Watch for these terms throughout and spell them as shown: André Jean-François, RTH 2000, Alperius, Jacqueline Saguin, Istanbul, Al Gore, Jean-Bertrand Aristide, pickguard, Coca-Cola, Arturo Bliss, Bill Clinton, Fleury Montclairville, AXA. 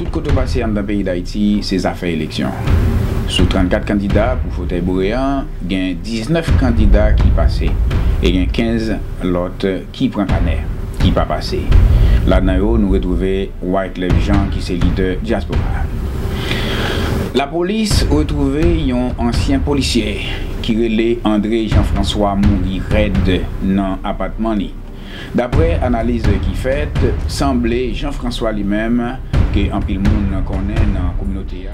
tout côté passé dans le pays d'Haïti, c'est affaires élection. Sous 34 candidats pour fauteuil boréen, il y a 19 candidats qui passent et il y a 15 l'autre qui prend canet, qui pas passé. Là-dedans, nous retrouvons White Lev Jean qui est leader diaspora. La police retrouvait un ancien policier qui relait André Jean-François mourir raide dans l'appartement. D'après l'analyse qui faite, semblait Jean-François lui-même que en pile monde connaît dans la communauté.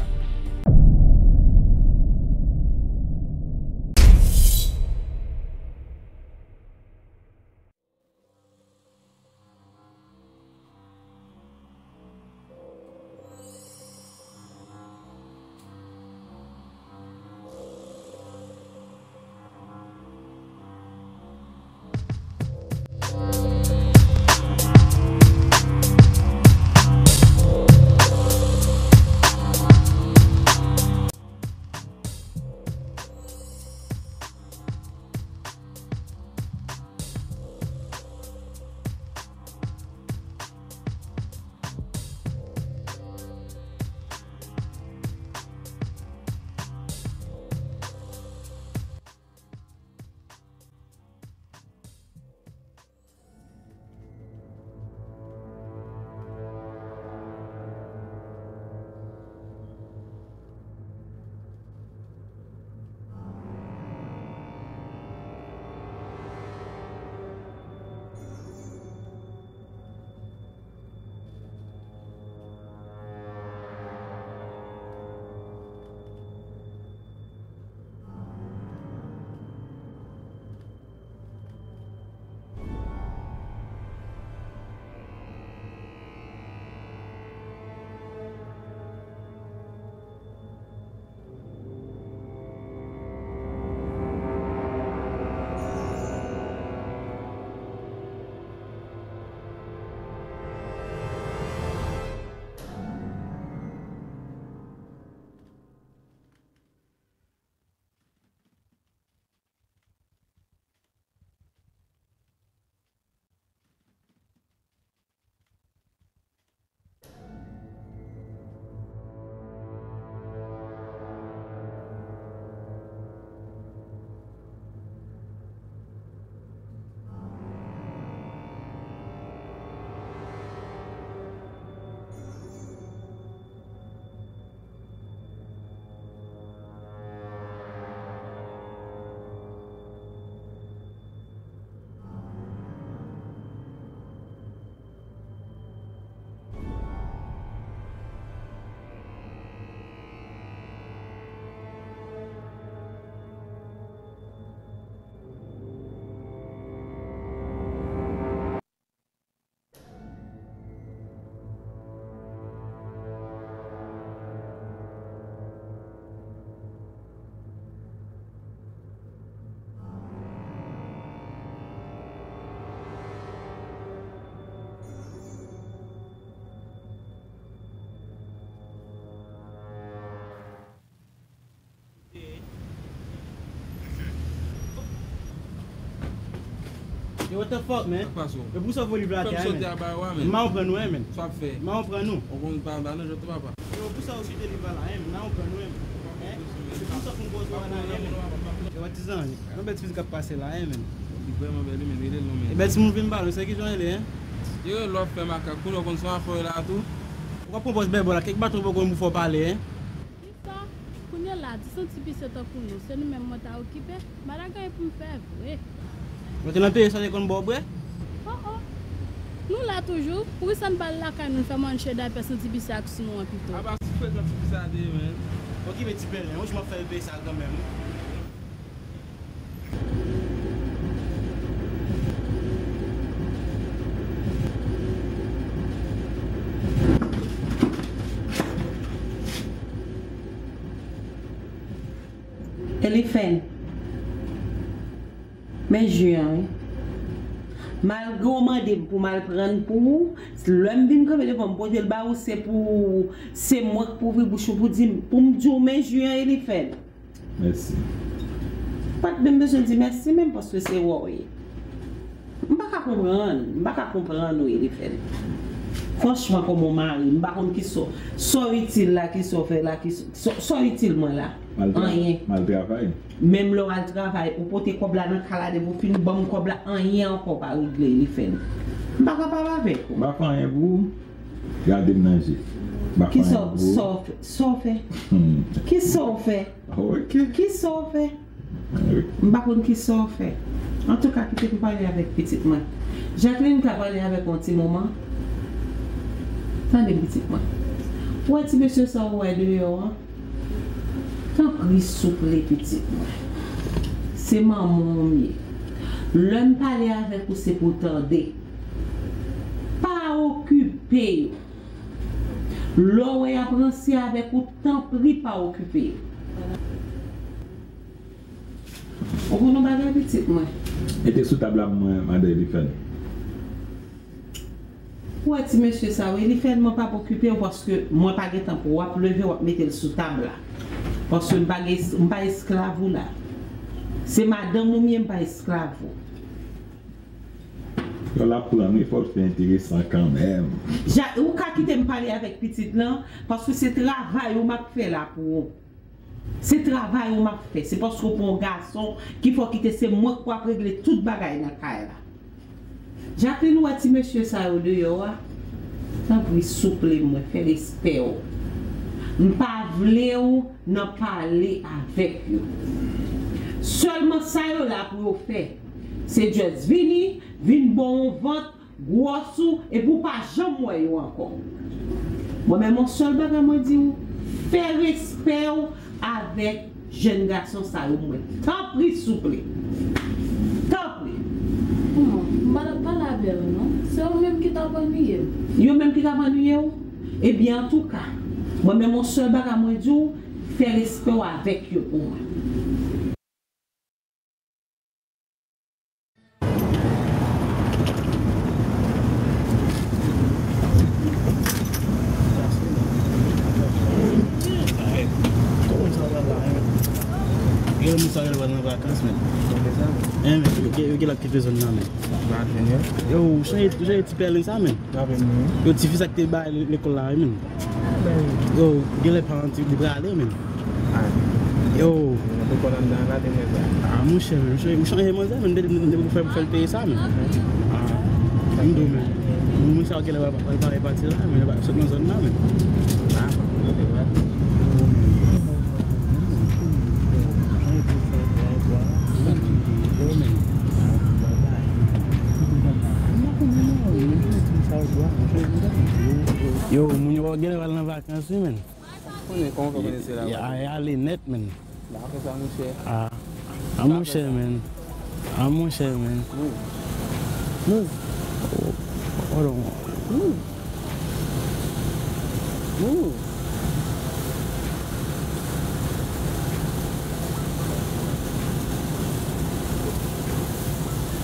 What the fuck, man? Le pousse au volleyball là, man. Ma on prend nous, man. Soit fait. Ma on prend nous. On ne pas non, je te pas. Le pousse au sud de rival là, man. Ma on prend nous, man. C'est pour ça qu'on pose là, man. Tu vois tes ans. Non bête physique passer là, man. Vraiment belle, man. Il est long, man. Et bête move une balle, c'est qui joue là, hein? Yo, l'offre fait ma cacou, on compte ça faire là tout. On propose belle là, quelque battre pour nous faut parler, hein. Ça, qu'on est là, 10 cm c'est pour nous. C'est nous même moi t'a occupé. Maragaille pour me faire vrai. Maintenant, tu es sans les comptes bois? Oh oh! Nous là toujours, pour ça ne parle là quand nous faisons manger des personnes qui sont sous nous plutôt. Ah bah, c'est pas tout ça, des man. Ok, mais tu peux rien, je m'en fais payer ça quand même. Téléphone. Mais Julien, malgré le pour mal prendre pour l'homme vient comme il pour le bas c'est pour c'est moi pour ouvrir bouche pour dire pour me dire mais Julien il est fait. Merci. Pas de besoin de dire merci même parce que c'est ouais. Je ne peux pas comprendre, il est fait. Franchement, comme mon mari, je ne sais pas so utile là, qui so fait là, qui so utile moi là. Mal travail. Même le travail, ou pote kobla nan kalade, ou fin bom kobla, an yen encore pas réglé, li fait. Je ne parle pas avec vous. Je parle avec vous. Gardez manger. Qui so fait? Qui so fait? Qui so fait? Je ne sais pas qui so fait. En tout cas, qui peut parler avec petite maman. Jacqueline travaille avec un petit moment. Tandis petit moi. Pour un petit monsieur, ça va être dehors. Tant qu'il souffle, petit moi. C'est maman mieux. L'homme parler avec vous, c'est pour t'aider. Pas occupé. L'homme est apprécié avec vous, tant pris, pas occupé. On vous nomme la petite moi. Et t'es sous table à moi, madame Liffel. Pour être monsieur ça, il fait ne pas occupé parce que moi pas de temps pour lever ou mettre sous table là. Parce que je ne pas esclave là. C'est madame ou mien pas esclave. Là pour la nuit, c'est intéressant quand même. Ou ka quitter me parler avec petite là parce que c'est travail ou m'a fait là pour. C'est travail ou m'a fait, c'est parce que pour un garçon qu'il faut quitter c'est moi pour régler toute bagaille dans caille là. Jacqueline ou ti monsieur ça ou dehors tant pour souple moi faire respect ou ne pas vle ou n'en parler avec vous seulement ça yo là pour faire c'est juste vini bon vente gros sou et pour pas jamais moi yo encore moi même mon seul bagage moi dit ou faire respect ou avec jeune garçon ça ou moi tant pour souple tant pour pas la belle, non? C'est eux-mêmes qui t'ont ennuyé. Eux-mêmes qui t'ont ennuyé? Eh bien, en tout cas, moi-même, mon seul bagage, moi, je fais respect avec eux pour moi. Qui a quitté zone là mais yo j'ai été perdu ça mais yo tu fais ça que ba l'école là mais yo les parents tu devrais aller mais yo pourquoi on dans la dernière ah mon cher je changer mon ça mais de faire payer ça mais ah on doit mais moi ça que là pas partir là mais pas cette zone là mais ah yo, muni va gagner la vacances men. Ya allez net men. Ah, I'm cher men. Move. Hold on. Move.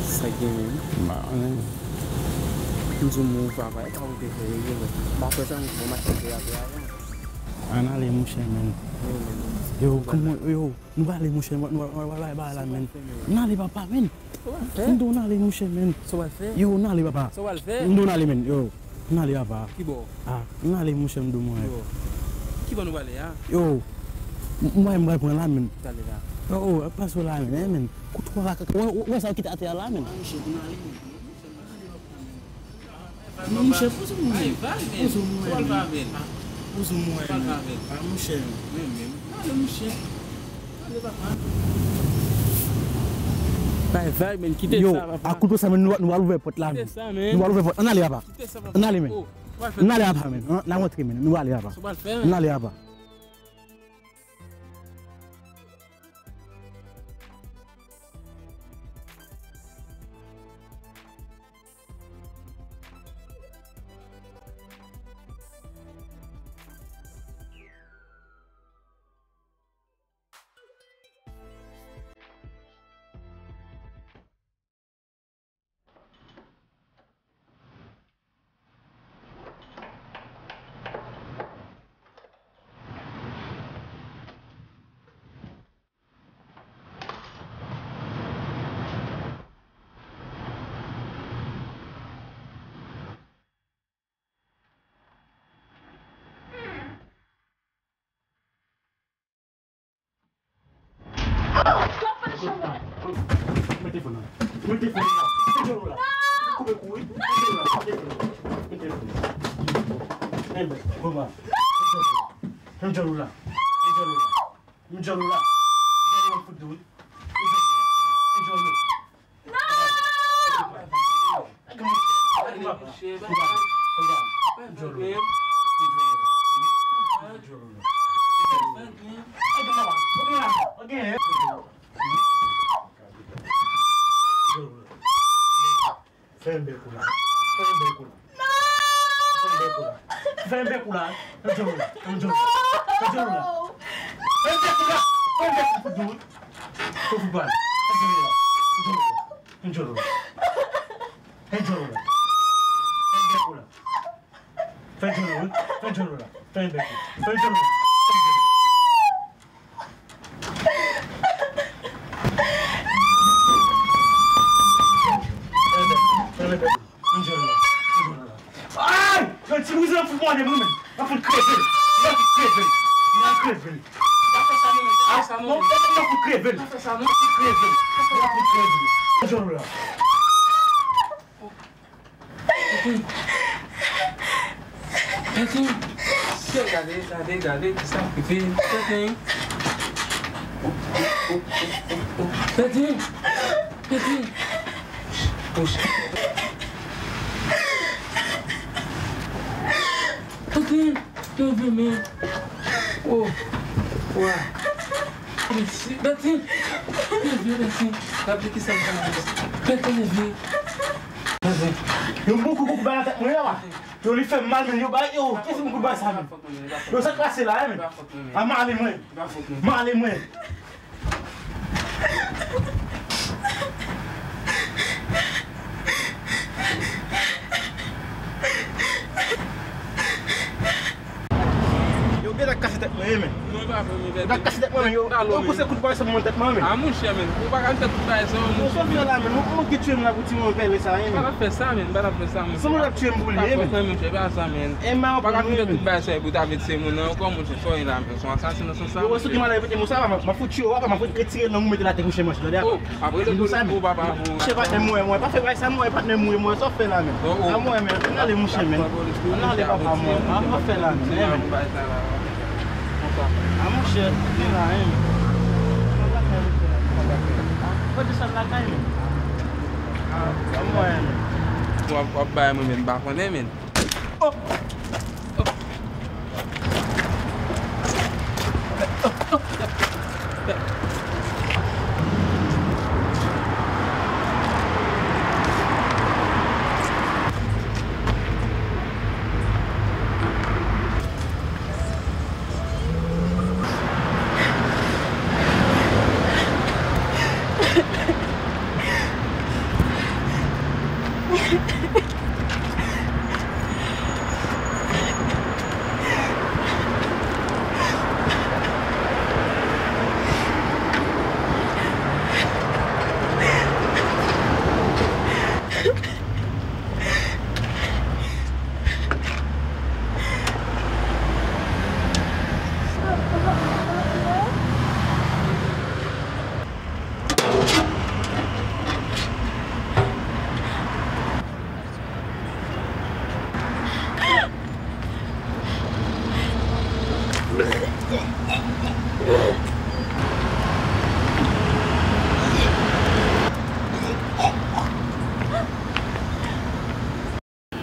Second. On allait moucher, yo, nous allons moucher, nous allons papa, men. Nous allons moucher, men. Yo, nous allons papa. Nous allons men, yo. Nous allons papa. Qui bon? Ah, nous allons moucher, nous allons. Qui va nous aller, hein? Yo, moi, je vais prendre la même. Oh, pas sur la même. Où est-ce qu'il t'a la même? Non, mon cher, vous Again.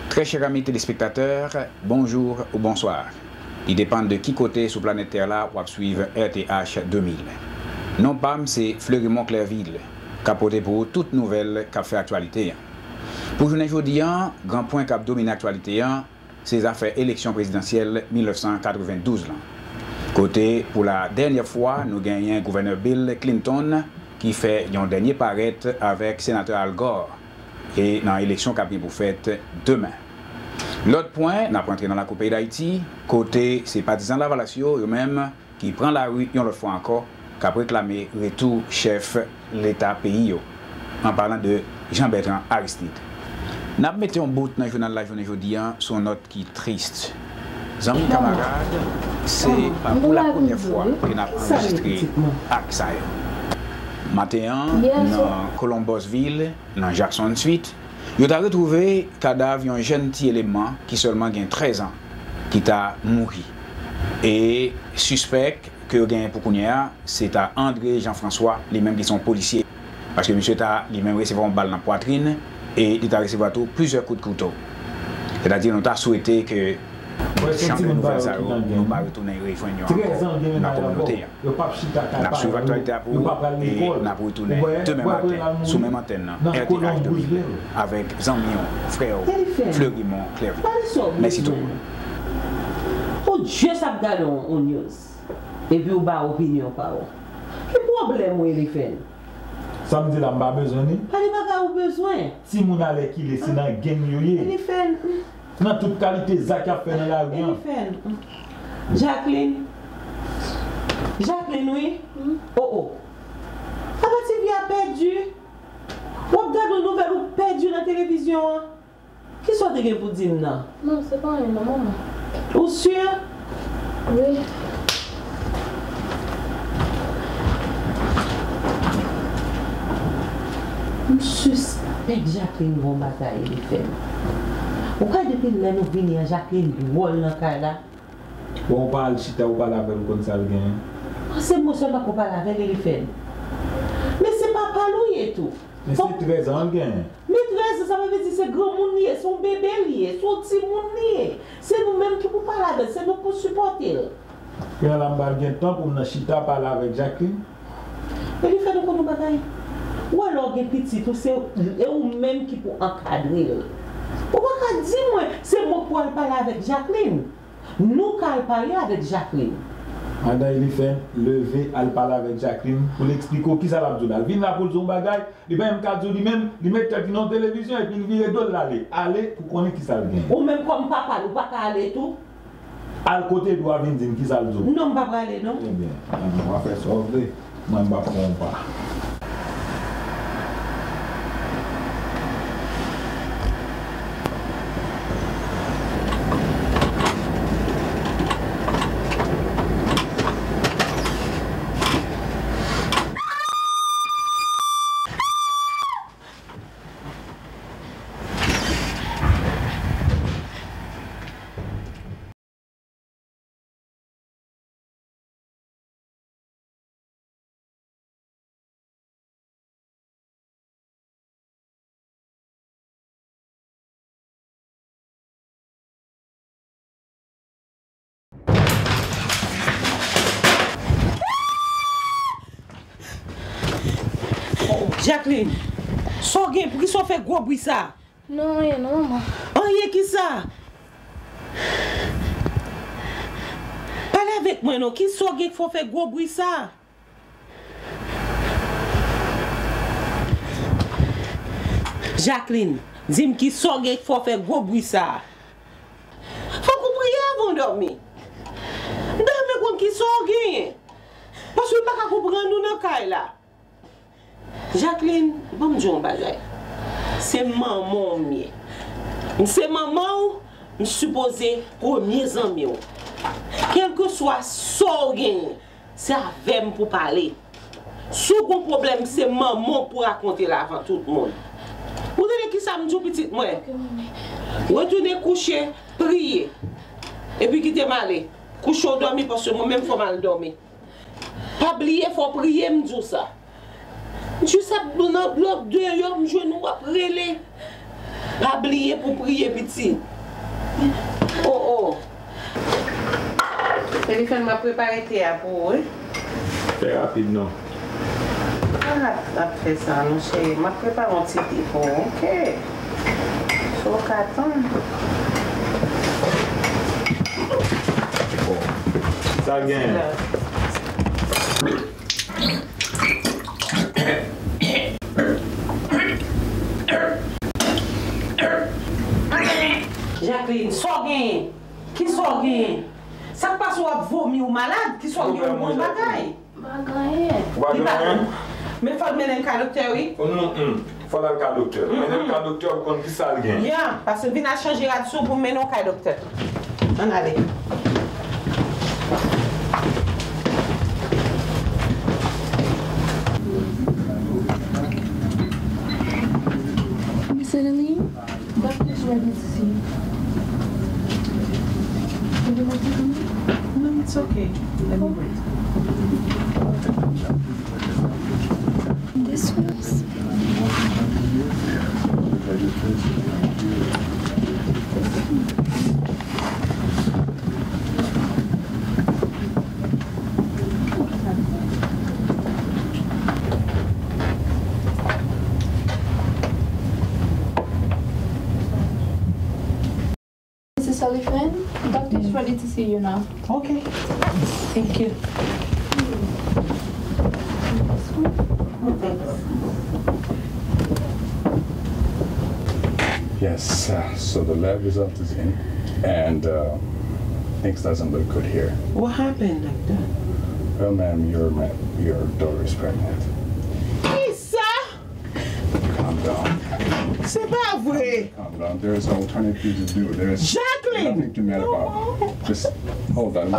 Très chers amis téléspectateurs, bonjour ou bonsoir. Il dépend de qui côté sur planète Terre là ou à suivre RTH 2000. Non PAM, c'est Fleury Montclairville, capoté pour toute nouvelle qui fait actualité. Pour journée aujourd'hui, grand point qui domine actualité, c'est affaires élection présidentielle 1992. Côté pour la dernière fois, nous gagnons gouverneur Bill Clinton qui fait un dernier paraître avec sénateur Al Gore et dans l'élection qui a bien pour fête demain. L'autre point, nous rentrons dans la Coupe d'Haïti, côté ces partisans de la Valasio eux-mêmes qui prennent la rue une autre fois encore, qui a réclamé retour chef l'État pays, en parlant de Jean-Bertrand Aristide. Nous mettons un bout dans le journal de la journée aujourd'hui sur note qui est triste. Amis camarades, c'est pour la première fois que nous avons enregistré AXA. Matéan, dans Columbusville, dans Jackson Suite. Ils ont retrouvé cadavre d'un jeune petit élément qui seulement a 13 ans, qui a mouru. Et suspect que gagne pour Kounia, c'est à André Jean-François, les mêmes qui sont policiers. Parce que monsieur a lui-même recevoir une balle dans la poitrine et il a recevoir plusieurs coups de couteau. C'est-à-dire qu'on a souhaité que champion de France nous va retourner réunion dans la communauté. La suivre l'actualité à vous et on a retourné demain matin, sous même antenne, RTH 2000, avec Zambion, frère, Fleury Montclairville. Merci tout le monde. Oh Dieu, ça me donne on news. Et puis on va opinion par où. Quel problème est-ce qu'il fait? Ça me dit là, je n'ai pas besoin. Je n'ai pas besoin. Si mon allez qui laisse dans gagner. Dans toute qualité, Zach a fait dans la rue. Jacqueline. Jacqueline, oui. Oh oh. Ça va si bien perdu. On regarde une nouvelle perdue dans la télévision. Qui sont-ils pour dire non? Non, c'est pas une maman. Vous êtes sûr? Oui. Je suspecte Jacqueline bon bataille les femmes. Pourquoi depuis là nous venons Jacqueline vole dans cas là? On parle chita ou parle avec comme ça le gain. C'est moi seulement qu'on parle avec les femmes. Mais c'est pas lui et tout. Mais c'est 13 ans gain. Mais 13 ça veut dire c'est grand monde lié, son bébé lié, son petit monde lié. C'est nous mêmes qui pour parler avec, c'est nous pour supporter. Quand la balle gain temps pour nous chita parler avec Jacqueline. Mais il fait nous comme bataille. Ou alors les petits, c'est eux-mêmes qui pour encadrer. Pourquoi dis-moi, c'est moi qui parle avec Jacqueline. Nous qui parlons avec Jacqueline. Madame, il fait lever à parler avec Jacqueline pour l'expliquer qui ça l'a dit. Il vient là pour le zombagage, il va même cadre lui-même, il met quelqu'un dans la télévision et puis il vient de l'aller. Aller pour connaître qui ça l'a dit. Ou même comme papa, nous ne pouvons pas aller tout. À côté, il doit venir dire qui ça l'a dit. Non, on ne va pas aller, non. Eh bien, on va faire ça. Moi, je ne vais pas. Jacqueline, so gen pour qui so fait gros bruit ça? Non, non maman. Oh yé qui ça? Parle avec moi non, qui so gen faut faire gros bruit ça? Jacqueline, dis-moi qui so gen faut faire gros bruit ça? Faut comprendre avant dormir. Dormir comme qui so gen. Parce que pas comprendre nous dans caille là. Jacqueline, bon Dieu, c'est maman mien. C'est maman ou supposé premier ami. Quel que soit son gain, c'est avec moi pour parler. Second problème, c'est maman pour raconter là avant tout le monde. Vous avez qui ça me dit petit moi? Retournez coucher, prier. Et puis quittez mal. Couchez dormir parce que moi-même faut mal dormir. Pas oublier, faut prier, me dit ça. Je sais que l'autre deux hommes, je ne vois pas les. Pas oublier pour prier, petit. Oh oh. Téléphone m'a préparé pour vous. C'est rapide, non? On a fait ça, non, chérie. Je m'a préparé un petit pour vous. Ok. Faut qu'attendre. Ça vient. Jacqueline, so gen, qui so gen? Ça passe ou à vomir ou malade, qui so gen ou bon bagaille? Bagaille. Mais faut mener un cas docteur, oui? Non, faut aller cas docteur. Mener cas docteur contre qui ça gen? Bien, parce que vient à changer la dessous pour mener un cas docteur. On allait. Merci. Do you want to come in? No, it's okay. Let me wait. This was... Mrs. Sullivan, the doctor is ready to see you now. Okay. Thank you. Yes, so the lab result is in, and things doesn't look good here. What happened, doctor? Well, ma'am, your daughter is pregnant. Isa! Calm down. C'est pas vrai. Calm down. There is an alternative to do. There is nothing to matter about. Just hold on.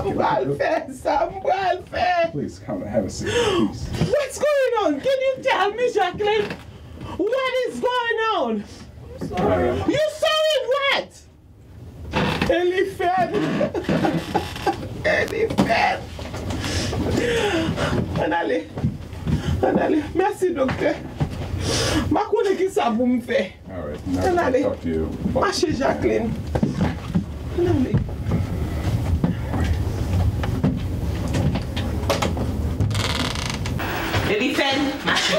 Please come and have a seat, please. What's going on? Can you tell me, Jacqueline? What is going on? Sorry. You saw it what? Elephant! Elephant! Anale! Anale! Merci, doctor! Ma kone ki sa pou m fe. Alright, now I'll talk to you. Mache Jacqueline! Anale! Elephant! Mache!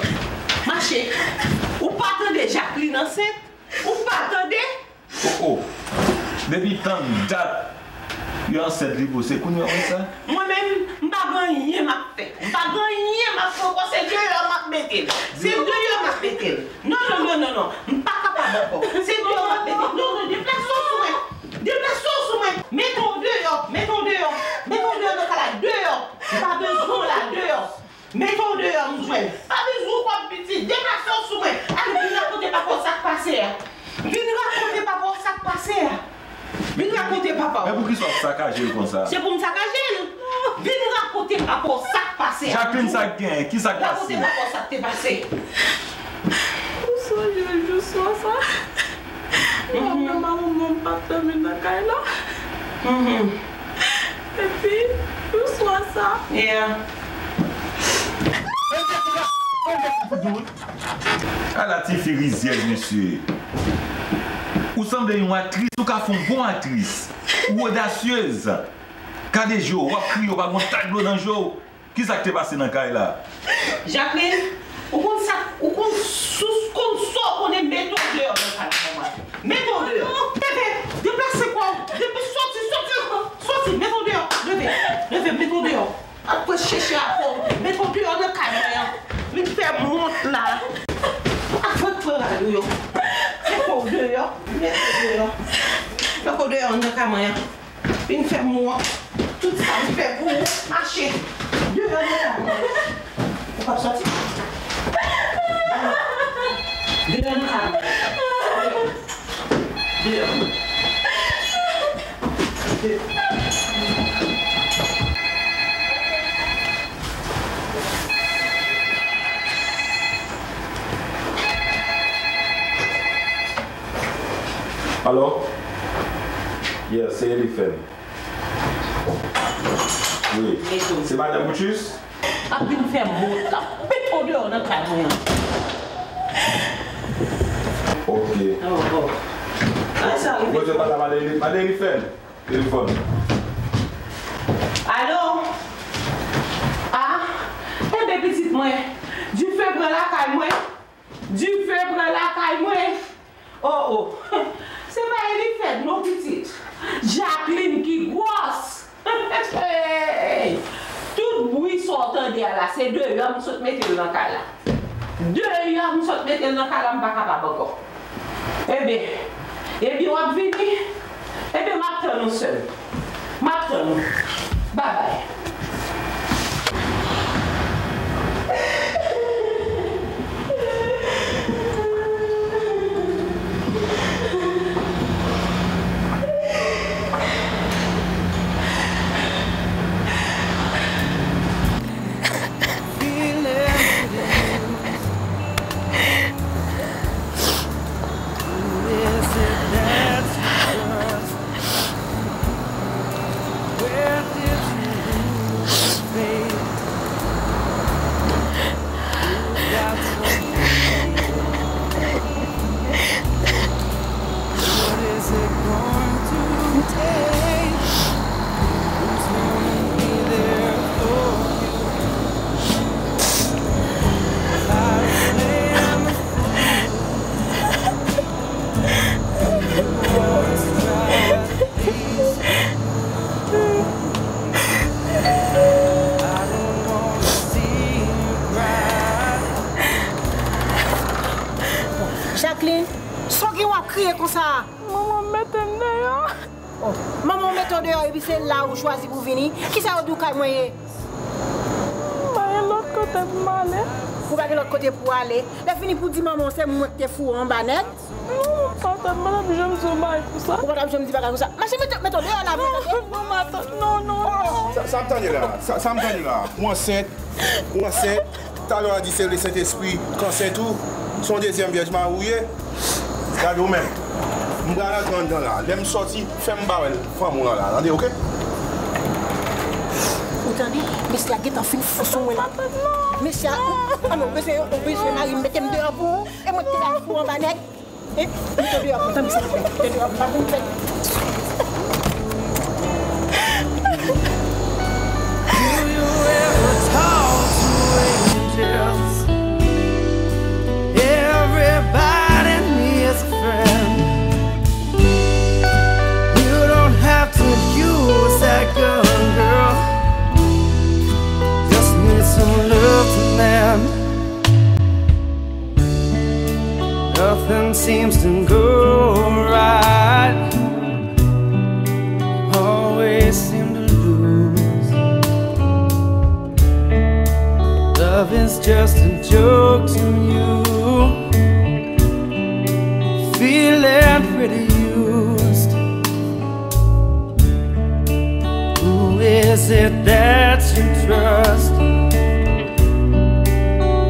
Mache! Ou pa tande Jacqueline ansèt? Ou pas attendez? Oh oh! Depuis tant date, il y a un set libre, c'est qu'on y a ça? Moi-même, je ne sais pas fait. Je ne sais pas fait. C'est Dieu qui m'a fait. Non, non, non, non, non. Je ne suis pas capable. C'est Dieu qui m'a fait. Non, déplace-toi sur moi. Déplace-toi sur moi. Mettons dehors. Mettons dehors. Mettons dehors. Dehors. Pas besoin là. Dehors. Mettons dehors. Pas besoin comme petit. Déplace-toi sur moi. Mais pour qu'il soit saccagé comme ça. C'est pour me saccager. Viens raconter par rapport à ça passé. Jacqueline Saguin, qui s'est passé? Raconter par rapport à ça qui s'est passé. Où sont les jours sur ça? Mon papa me l'a caillé là. Et puis, où sont ça? À la tiférisière, monsieur. Ou semble une actrice, ou qu'a fait une bonne actrice, ou audacieuse. Quand des jours, ou a crié, ou a monté dans le jour, qui s'est passé dans le cas là? Jacqueline, ou qu'on sous qu'on qu'on est mettons dehors dans le mettons dehors. Déplacez quoi? Sortez, mettons dehors. Levez, mettons dehors. Après chercher à fond, mettons dehors dans le cas. Une ferme monte là. Après toi là, dehors. Le code est en caméra. Une ferme moi. Tout ça, je fais pour marcher. Dieu va nous faire. Sortir. Dieu va nous faire. Hello? Yes, c'est Eliphane. Oui. C'est Madame Bouchus? Ah, puis nous faisons un peu de temps. Ok. Oh. Bonjour, Madame Eliphane. Téléphone. Allô? Ah? Eh bien, petite moi. Du feu prend la caille moi. Du feu prend la caille moi. Oh oh. C'est pas Eliphane, non petite. Jacqueline qui grosse. Tout bruit sortant de là, c'est deux hommes qui sont mettés dans le cas là. Deux hommes qui sont mettés dans le cas là, je ne suis pas capable encore. Eh bien, on va venir. Eh bien, je vais prendre nous seuls. Je vais prendre nous. Bye bye. Yes, it does. crier comme ça? Maman, mettez-moi dehors. Oh. Maman, mettez-moi dehors et puis c'est là où je choisis pour venir. Qui ça, vous avez moyen? Je vais l'autre côté pour aller. Vous allez l'autre côté pour aller. Vous fini pour dire maman, c'est moi qui est fou en banette. Madame, je me suis mariée pour ça. Madame, je me dis pas comme ça. Mais je mets ton dehors là. Non, non, non. Ça me tente là. Ça me tente là. Moi, c'est. Tout à l'heure, a dit c'est le Saint-Esprit. Quand c'est tout, son deuxième vierge m'a rouillé. Regardez vous-même. Je vais rentrer dans là. Je vais sortir, faire un barrel. Femme là. Attendez, ok? Vous entendez? Mais c'est la guette en fin de façon. Mais c'est. Ah non, mais c'est. Je vais mettre dehors pour vous. Et moi, je vais pour en banette. Et je vais vous mettre dehors. Everybody needs a friend. You don't have to use that gun, girl. Just need some love to lend. Nothing seems to go right. Always seem to lose. Love is just a joke to you. Feeling pretty used. Who is it that you trust?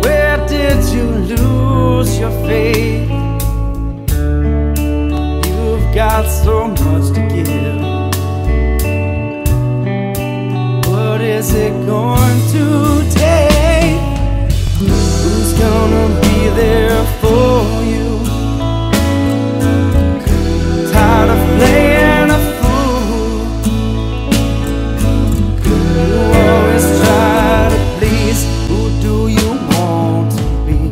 Where did you lose your faith? You've got so much to give. What is it going to take? Who's gonna be there for you? Tired of playing a fool. You always try to please. Who do you want to be?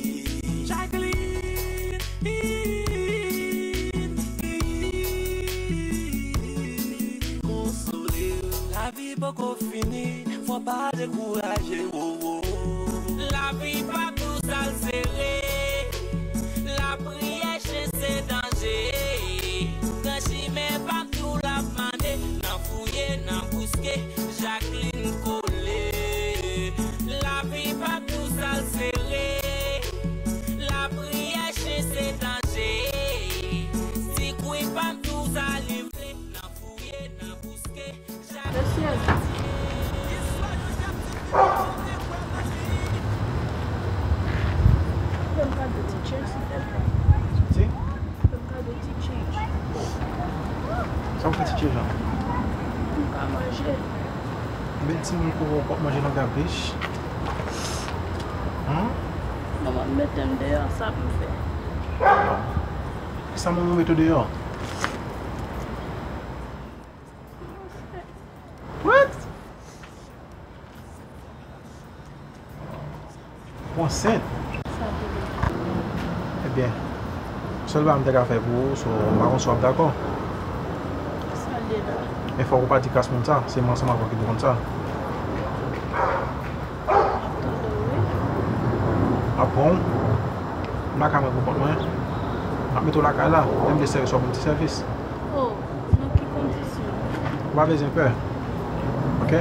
Pour manger dans la biche. Hein? Maman me mettait dehors, ça me fait. Ça me mettait dehors. What? Consent? Eh bien, seulement je vais faire pour vous, soit d'accord. Il faut pas dire comme ça, c'est moi qui vais comme ça. Bon, je vais vous je vais la même service, service. Oh, dans quelles conditions? Pas besoin de peur. Ok?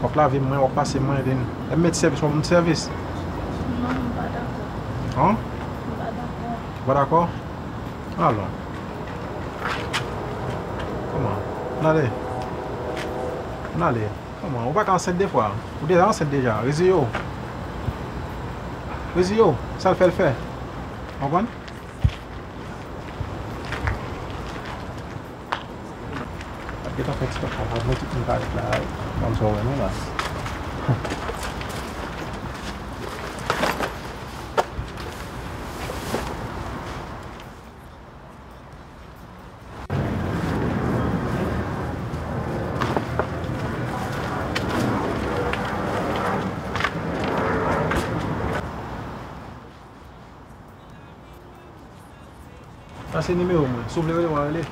Quand la vie, je vais passer moins de service, mon service. Non, je pas d'accord. Hein? Pas d'accord. Pas d'accord? Alors. Comment? Allez. Allez. Comment? On va cancer des fois. Vous déjà cancer déjà. Réseau. Vas-y, ça le fait. On va? Après, on fait ça. On va mettre une carte là. On va vraiment là. C'est le numéro, sauf le numéro, allez.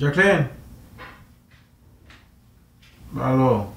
Jacqueline. Alors.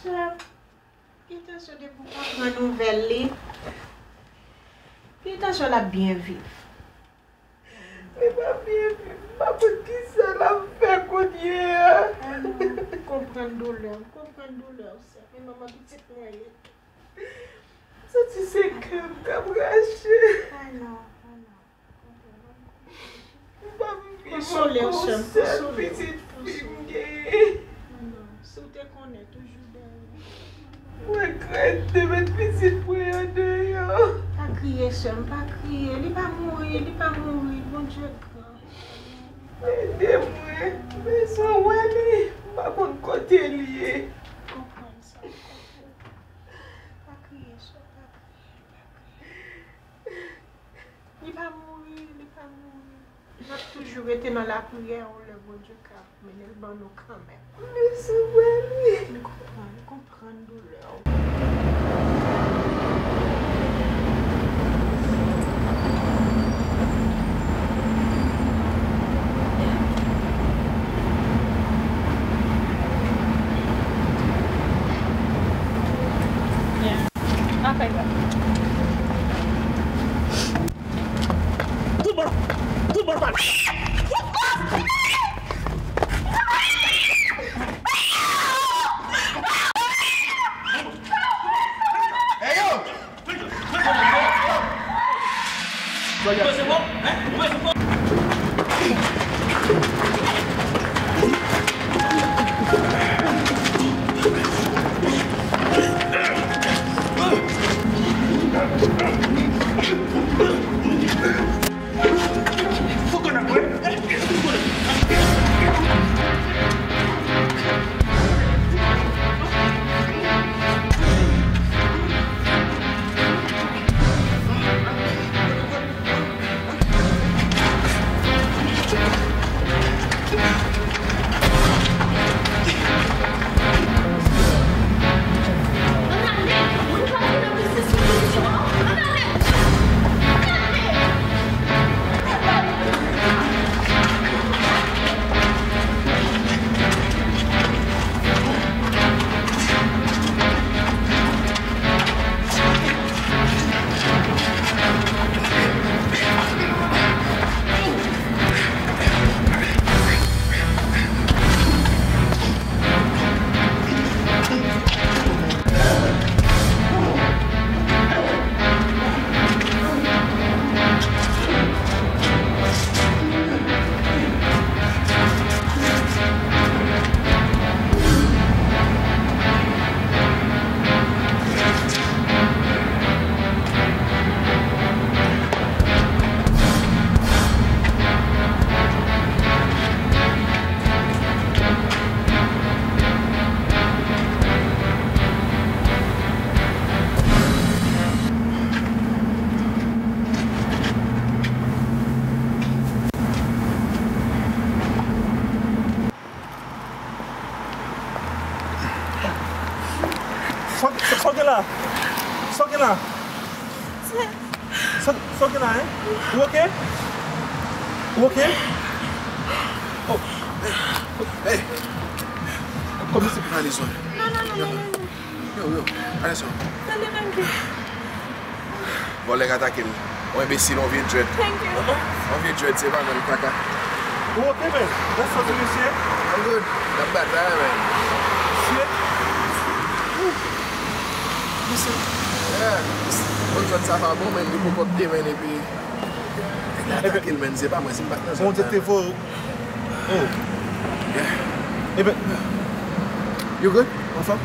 Chef, il te souhaite de vous prendre une nouvelle. Puis invitation la bien vivre. Mais pas bien vivre, ma petite ça la fait conduire. Comprendre douleur, ça fait maman petite noyée. Ça tu sais que me t'abracher. Ah non, ah non. Pas bien. Consoler au chum, consoler petite fille. Non, si tu connais toujours je regrette de mettre petite fille en dehors. Pas crier, chum, pas crier. Il va mourir, bon Dieu grand. Aidez-moi, mais son Wally, pas mon côté lié. Comprends ça. Pas crier, chum, pas crier. Il va mourir, il va mourir. Il va toujours être dans la prière, on le bon Dieu grand, mais il va nous quand même. Mais son Wally. Je comprends, je comprends douleur. Si l'on vient de jouer. Thank you. On vient de jouer, c'est pas mal, caca. Oh, ok, man. That's what you say. I'm good. I'm bad, man. Shit. Listen. Yeah. On joue de ça pas bon, man. Il faut pas te dire, man. Et puis. Eh ben, kill, man. C'est pas moi, c'est pas ça. On dit que t'es faux. Oh. Yeah. Eh ben. You good? On fuck?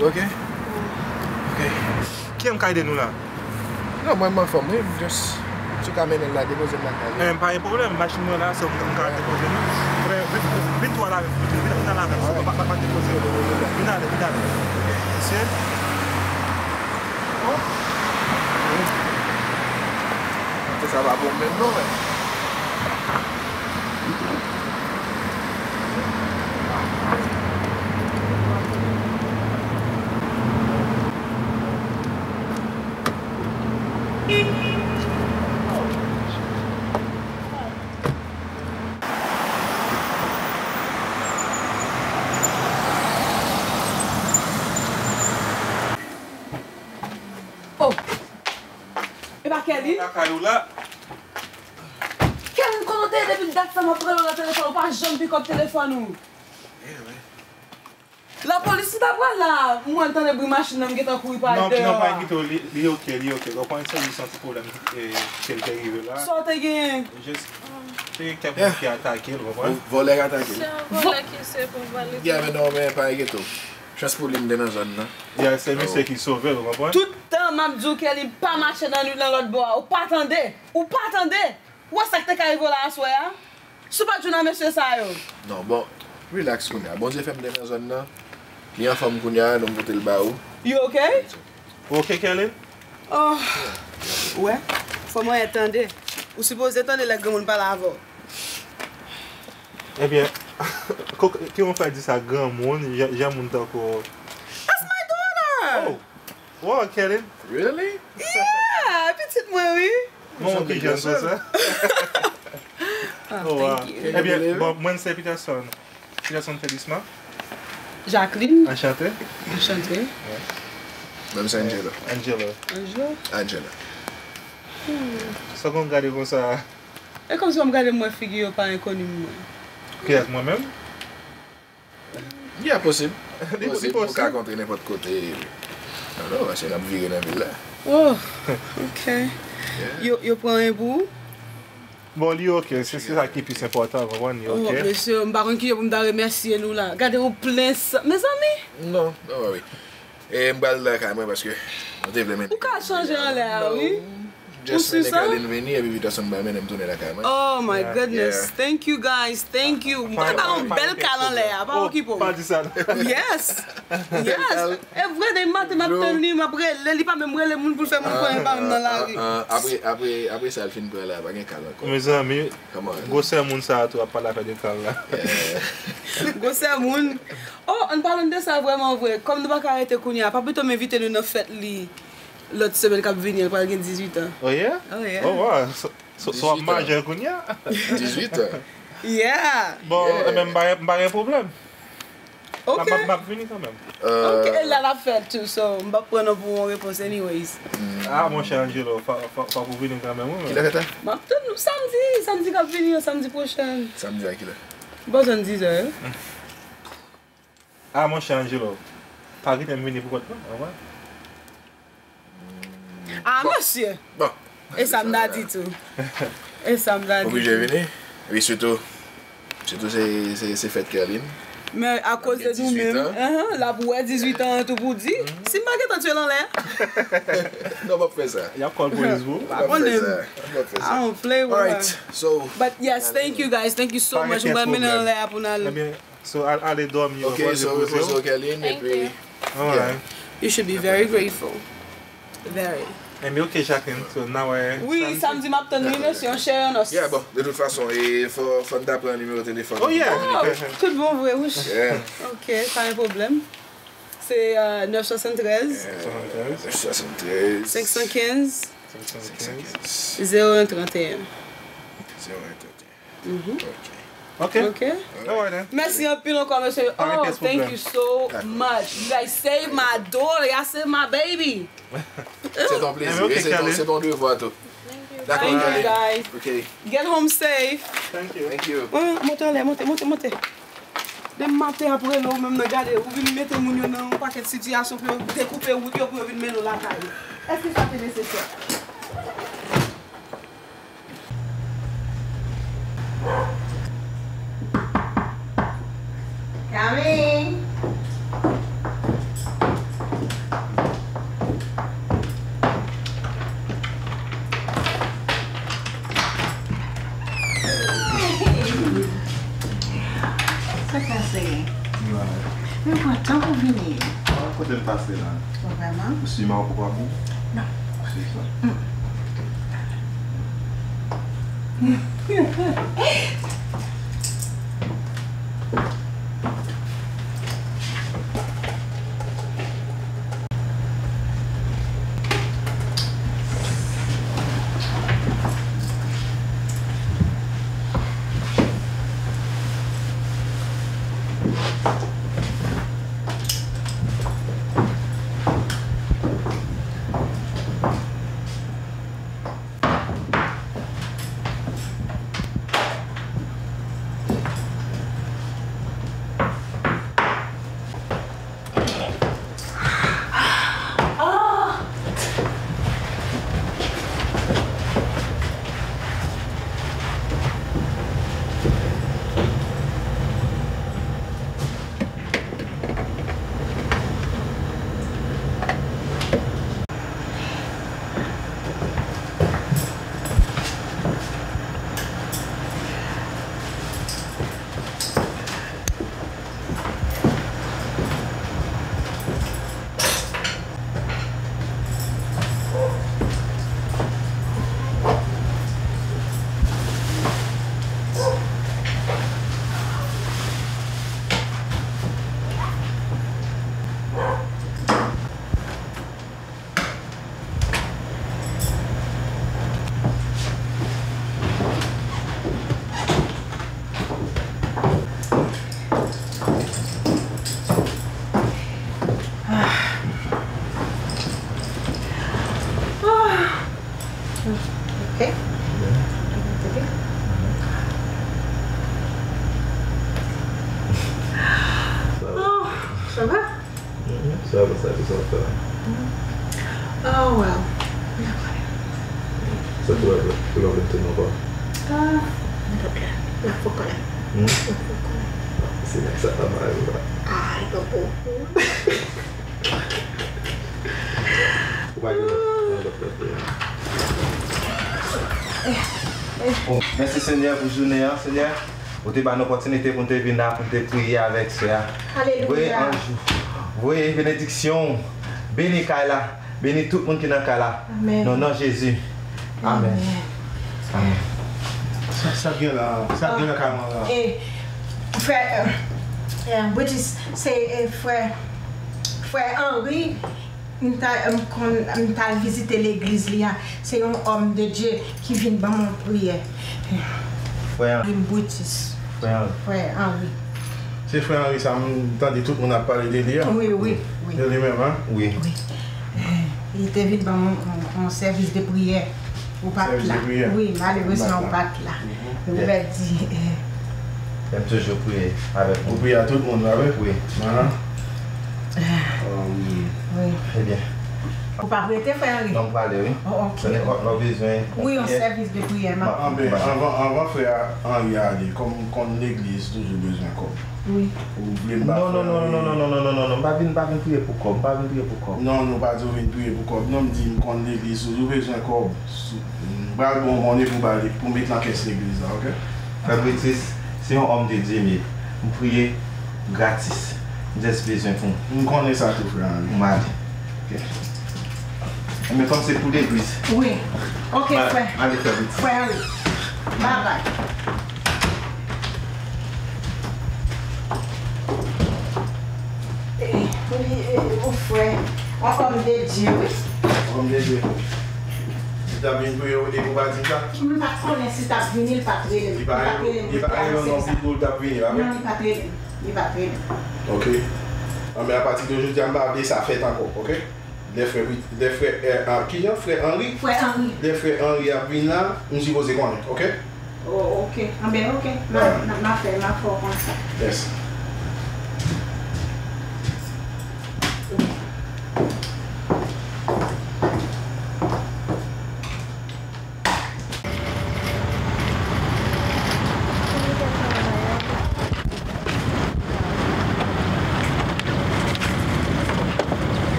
You ok? Ok. Qui aime caïder nous là? Non, moi, ma femme, juste, tu peux amener la déposer la carte. Pas de problème, machine là, c'est une carte déposée. Vite-toi là, vite-toi là, on ne va pas déposer. Vite-toi là. C'est bon? Oui. Ça va bon maintenant, ouais. Bacali. Quel côté depuis date ça m'a pris le téléphone, pas jamais piqué le téléphone. La police t'a pas là. Moi entendre bruit machine qui est en courir par dehors. Non, pas guito, li OK, li OK. On prend ça, il senti problème quelqu'un arrivé là. Sortez gain. Juste quelqu'un qui attaqué, vous voler attaqué. Voilà qui c'est pour voler. Il y avait non mais pas guito. Chasse pour l'homme dans la zone là. Il y a ces messieurs qui sauvent, vous comprenez? Tout le temps m'a dit qu'elle pas marcher dans l'une dans l'autre bois. Ou pas attendez. Où est-ce que t'es arrivé là soir hein? C'est pas journal monsieur ça yo. Non, bon, relax on a. Bon Dieu fait me dans la zone là. Ni en femme Kounia, nous montons le baou. You okay? Okay, Kelly? Oh. Ouais. Faut moi attendre. Vous supposez attendre les grands pas là avant. Eh bien, qui on fait de ça grand monde, j'ai monté encore. That's my daughter. Oh. Wow, Kelly. Really? Yeah, petite moi oui. Mon qui j'aime ça. Oh, thank you. Eh bien, bon, moi c'est Peterson. Peterson Talisman. Jacqueline. Enchantée. Enchantée. Ouais. Même c'est Angela. Angela. Ça, qu'on regarde comme ça. Et comme ça, on regarde moi figure pas inconnue. Qui avec moi-même? Il y a possible. C'est possible. On peut rentrer n'importe côté. Non, c'est la vie dans la ville là. Oh, ok. Yo prend un bout. Bon, lui, ok, c'est ça qui est plus important, vous voyez, ok. Oh, monsieur, baron qui me remercier nous là. Gardez-vous plein ça. Mes amis? Non, oui. Et m'bal là quand même parce que on devait même. Pourquoi changer en l'air, oui? Just make a little venir et puis ça me même tourner la caméra. Oh my goodness. Thank you guys. Thank you. Vous avez un bel cal en l'air, pas occupé. Pas dit ça. Yes. Yes. Et vrai des maths m'a tenu après, les pas même les monde pour faire mon coin dans la rue. Après ça le fin pour là, pas gain cal encore. Mes amis, gosser monde ça tu vas pas la faire de cal là. Gosser monde. Oh, on parle de ça vraiment vrai. Comme nous pas arrêter Kounia, pas plutôt m'inviter nous dans fête li. L'autre semaine qui vient, elle a 18 ans. Oh yeah? Oh yeah. Oh wow. Soit majeur qu'on y a. 18 ans? Yeah. Bon, même pas de problème. Ok. Je vais venir quand même. Ok, elle a fait tout ça. Je vais prendre pour une réponse anyways. Ah, mon cher Angelo, il faut venir quand même. Qui l'a fait? Je vais nous samedi qu'on va venir, samedi prochain. Samedi à qui là? Bon, on dit ça. Ah, mon cher Angelo, Paris, tu es venu pour quoi? Ah, monsieur! Bon. Et ça me l'a dit tout. Obligé de venir. Oui, surtout c'est fête Caroline. Mais à cause de nous-mêmes, la bouée 18 ans, tout pour dire, si ma guette en tuer en l'air. Non, pas faire ça. Il y a quoi pour les vous? I don't play with it. So. But yes, thank you guys. Thank you so much. Vous m'avez mis en l'air pour aller. So, allez dormir. Ok, so we propose Caroline et puis. All right. You should be very grateful. Very. Mais ok, Jacqueline, so now I... Oui, samedi matin, si on cherche un os. Yeah, bon, de toute façon, il faut d'appeler un numéro de téléphone. Oh yeah! Tout le monde, oui. Yeah. Ok, pas un problème. C'est 973. 973. 515. 0131. 0131. Okay. Okay. All right then. Merci un peu encore, monsieur. Oh, thank you so much. You guys saved my daughter. Y'all saved my baby. C'est ton plaisir. C'est ton devoir, toi. Thank you. Thank you, guys. Okay. Get home safe. Thank you. Thank you. Montez. De matin après l'eau, même regarder. Vous venez mettre mon nom dans un paquet de situations pour découper route pour venir mettre la caille. Est-ce que ça te nécessaire? Coming. Ça casse. Mais quoi, tant qu'on vient. Quand elle passe là. Vraiment? Vous suivez encore pas vous? Non. C'est ça. Okay. So what? Mm-hmm. So what's that result though? Mm-hmm. Oh well. So do you have anything to know about? I don't care. I forgot it. See next time I don't know. Why you not? Merci Seigneur pour journée, Seigneur. Vous avez une opportunité pour te venir là, pour te prier avec cela. Alléluia. Voyez un jour. Voyez bénédiction. Bénis Kala. Bénis tout le monde qui est dans Kala. Amen. Non, non, Jésus. Amen. Amen. Ça vient là. Ça vient là, Kala. Et frère, c'est frère Henri. M'ta visiter l'église là. C'est un homme de Dieu qui vient dans mon prière. Frère Henri. C'est Frère Henri, ça m'entendait tout le monde a parlé de lui. Oui. De lui-même, hein? Oui. Il était vite dans mon service de prière au Pâques là. Oui, malheureusement au Pâques là. Je vous ai dit. J'aime toujours prier avec vous. Vous priez à tout le monde avec vous? Oui. Oui. Très bien. Vous parlez de Frère Henri? Non, vous parlez, oui. On a besoin. Oui, on service de prière. Avant Frère Henri aller, comme l'église, toujours besoin comme. Oui. Non. Pas venir prier pour comme. Non, pas venir prier pour comme. Non, me dit comme l'église, toujours besoin comme. Pas bon moment pour mettre la caisse l'église, ok? Fabrice, c'est un homme de Dieu, mais vous priez gratis. Vous avez besoin pour vous. Vous connaissez ça tout, Frère Henri. Ok. Mais comme c'est pour l'église. Oui. Ok, frère. Allez, très vite. Frère Henri. Bye bye. Mon frère, on comme des dieux. Comme des dieux. Si tu as venu pour vous, tu ne peux pas dire ça. Je ne connais pas si tu as venu, il ne peut pas dire. Il ne peut pas dire. Il ne peut pas dire. Il ne peut pas dire. Ok. Mais à partir d'aujourd'hui, on va appeler ça fête encore. Ok? Frère Henri. Les frères Henri à Vina, nous y posons connaître, ok? Oh, ok. Ah ben ok. Ma frère comme ça. Yes.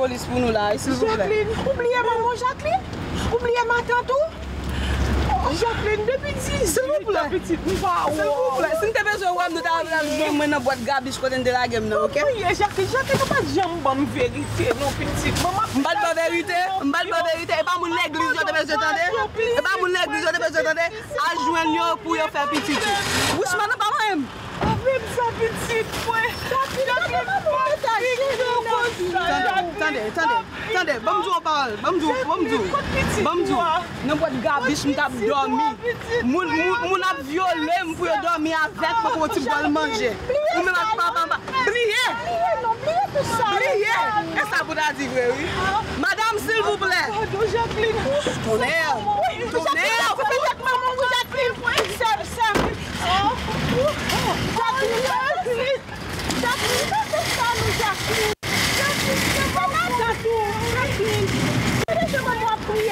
Police pour nous là, s'il vous plaît. Jacqueline, oubliez maman Jacqueline, oubliez ma tante. Jacqueline, depuis petit, s'il vous plaît. Petite, s'il vous plaît. Si tu as besoin de nous, tu as boîte garbage côté de la gamme, ok? Oui, Jacqueline, tu pas jamais vérité, non petite. Maman, pas de vérité. Et pas mon église, tu as besoin d'entendre. Ajoignez-vous pour faire petit. Vous ne m'avez pas même. Avec sa petite, ouais. Attendez, bonjour. Non pas de garbage, je t'ai dormi. Mon a violé, je peux dormir avec moi pour tu vas manger. Ou même papa. Priez. Est-ce que ça vous a dit vrai oui? Madame s'il vous plaît. Tonnerre.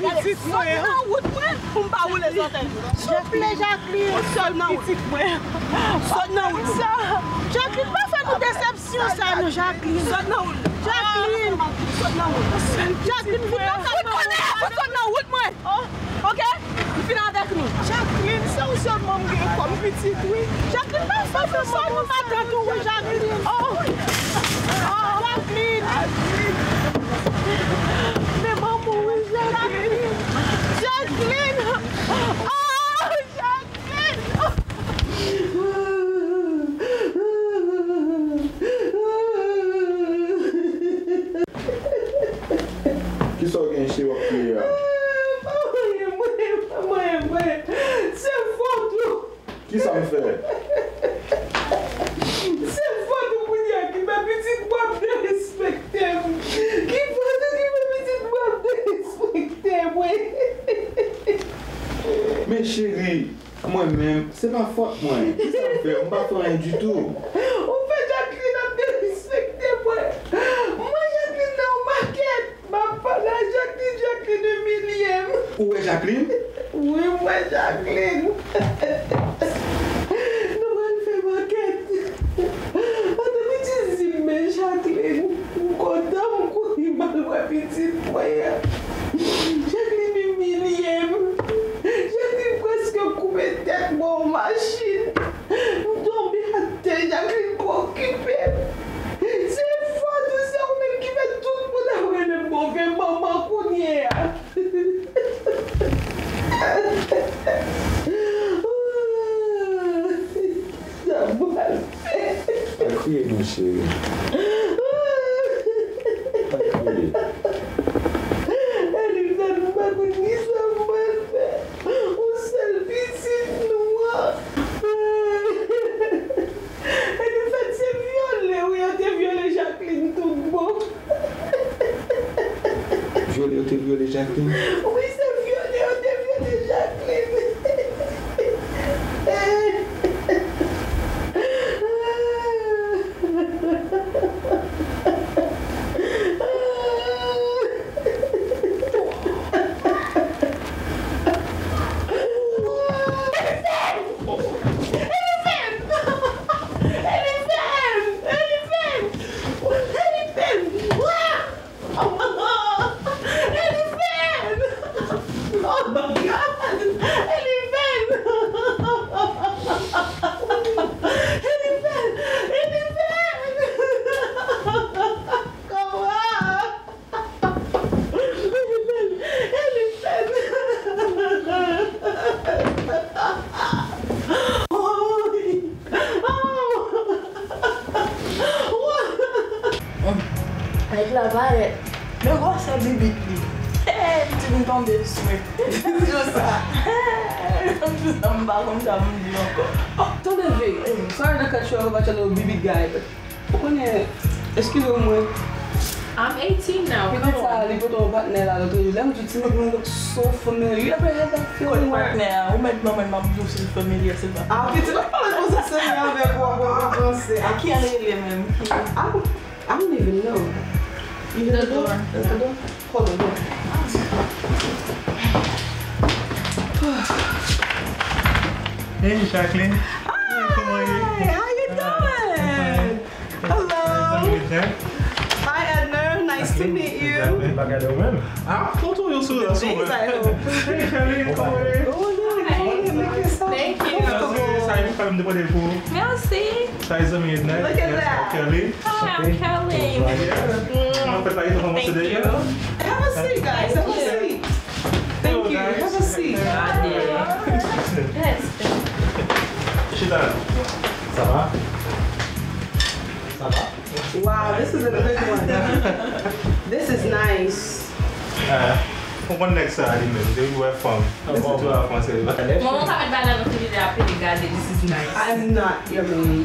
pas faire de déception, ça. Jacqueline. Jacqueline. Jacqueline, vous êtes moi. OK? Vous finissez avec nous. Jacqueline, ça aussi, maman, comme petite, oui. Jacqueline, pas de ça, nous m'attendons, oui, Jacqueline. Oh, Jacqueline. Mais maman, oui, Jacqueline. Jacqueline. Oh, Jacqueline. Qui sont gagnés chez vous? Moi, c'est photo. Qui ça me fait? C'est photo pour dire que ma petite boîte de respecter. Qui photo que ma petite boîte de respecter, oui. Mais chérie, moi-même, c'est ma faute, moi. Qui ça me fait? On ne bat pas rien du tout. Où est Jacqueline? Oui, où est Jacqueline? Nous allons faire maquette. On te dit, mais Jacqueline, nous comptons beaucoup de mal petite moyen. Jacqueline est millième. Jacqueline presque coupée tête mon machine. Nous tombons à terre, Jacqueline préoccupée. C'est fou, nous sommes même qui fait tout le monde avoir le mauvais moment qu'on y est. Criez, mon chéri. Elle est dans le bagouni, ça m'a fait. On s'est visite, nous. Elle est faite violer. Oui, on t'a violé, Jacqueline, tout bon. Violé, on t'a violé, Jacqueline? Oui, c'est violé, on t'a violé, Jacqueline. Familiar, c'est pas. Ah, tu n'as pas la position avec quoi avancer. À qui aller les mêmes? I don't even know. You hear the door? There's the door? Hold on, door. Hey, Jacqueline. Hi, how you doing? Hello. Hi, Edna. Nice to meet you. Ah, photo you too. Hey, Jacqueline, how are you? Thank you. Merci. Size of midnight. Look at that. Kelly. Hi, I'm Kelly. Thank you. Have a seat, guys. Have a seat. Thank you. Have a seat. Yes. Ça va? Ça va? Wow, this is a good one. This is nice. One next time, they were from. Mom, I'm not going to be happy because this is nice. I'm not your mommy.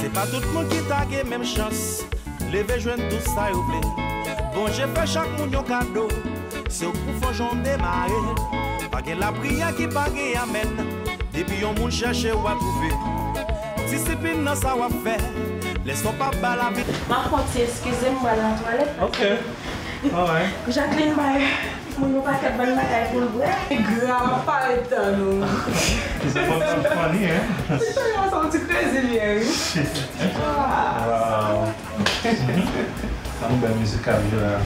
C'est pas tout le monde qui t'a gagné même chance. Levez joindre tout ça, vous plaît. Bon, j'ai fait chaque monde un cadeau. C'est au profond, j'en démarre. Pas que la prière qui pague, amen. Depuis, on m'a cherché ou à trouver. Discipline dans sa wafè. Laisse-toi pas balaver. Ma faute, excusez-moi dans la toilette. OK. All right. Jacqueline, je ne vais pas faire bonne bataille pour le bois. Grand, pas le temps. C'est pas comme funny, hein? C'est pas comme un petit brésilien. Wow. C'est une belle musique à vivre, là.